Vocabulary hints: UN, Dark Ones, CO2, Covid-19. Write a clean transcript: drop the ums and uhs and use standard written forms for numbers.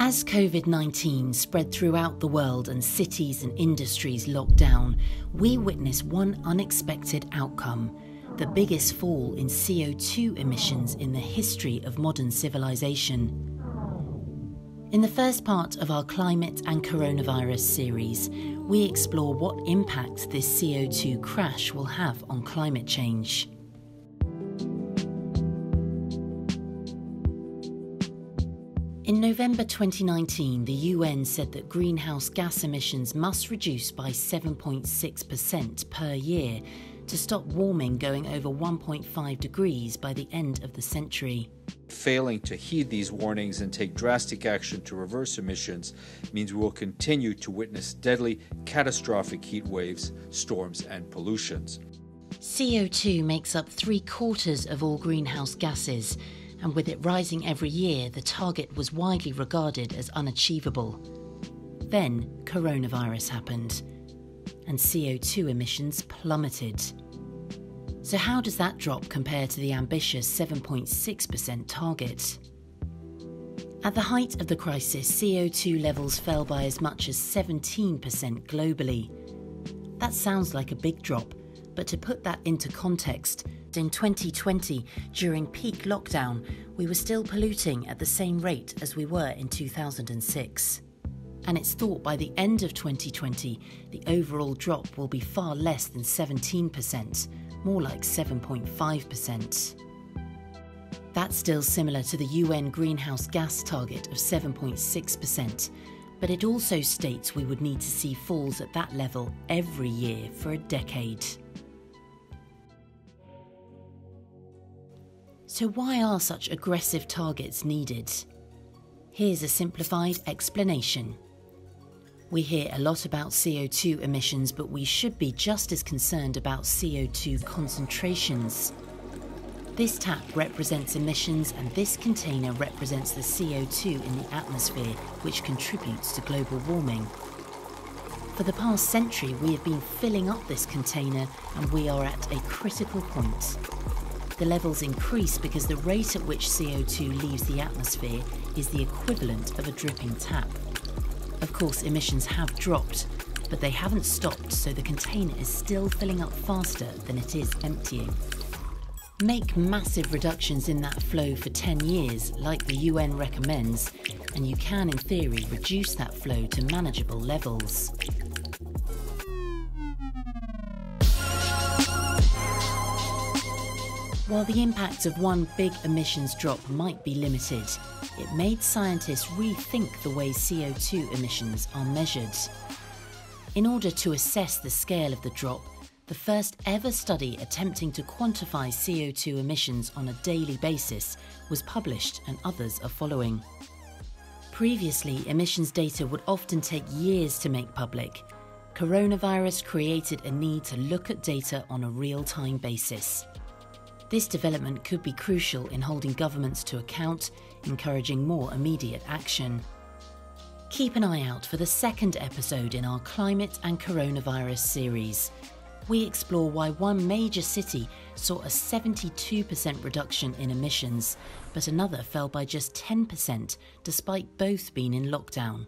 As COVID-19 spread throughout the world and cities and industries locked down, we witnessed one unexpected outcome, the biggest fall in CO2 emissions in the history of modern civilization. In the first part of our Climate and Coronavirus series, we explore what impact this CO2 crash will have on climate change. In November 2019, the UN said that greenhouse gas emissions must reduce by 7.6% per year to stop warming going over 1.5 degrees by the end of the century. Failing to heed these warnings and take drastic action to reverse emissions means we will continue to witness deadly, catastrophic heat waves, storms and pollutions. CO2 makes up 3/4 of all greenhouse gases, and with it rising every year, the target was widely regarded as unachievable. Then coronavirus happened, and CO2 emissions plummeted. So how does that drop compare to the ambitious 7.6% target? At the height of the crisis, CO2 levels fell by as much as 17% globally. That sounds like a big drop, but to put that into context, in 2020, during peak lockdown, we were still polluting at the same rate as we were in 2006. And it's thought by the end of 2020, the overall drop will be far less than 17%. More like 7.5%. That's still similar to the UN greenhouse gas target of 7.6%, but it also states we would need to see falls at that level every year for a decade. So why are such aggressive targets needed? Here's a simplified explanation. We hear a lot about CO2 emissions, but we should be just as concerned about CO2 concentrations. This tap represents emissions, and this container represents the CO2 in the atmosphere, which contributes to global warming. For the past century, we have been filling up this container, and we are at a critical point. The levels increase because the rate at which CO2 leaves the atmosphere is the equivalent of a dripping tap. Of course, emissions have dropped, but they haven't stopped, so the container is still filling up faster than it is emptying. Make massive reductions in that flow for 10 years, like the UN recommends, and you can, in theory, reduce that flow to manageable levels. While the impact of one big emissions drop might be limited, it made scientists rethink the way CO2 emissions are measured. In order to assess the scale of the drop, the first ever study attempting to quantify CO2 emissions on a daily basis was published, and others are following. Previously, emissions data would often take years to make public. Coronavirus created a need to look at data on a real-time basis. This development could be crucial in holding governments to account, encouraging more immediate action. Keep an eye out for the second episode in our Climate and Coronavirus series. We explore why one major city saw a 72% reduction in emissions, but another fell by just 10%, despite both being in lockdown.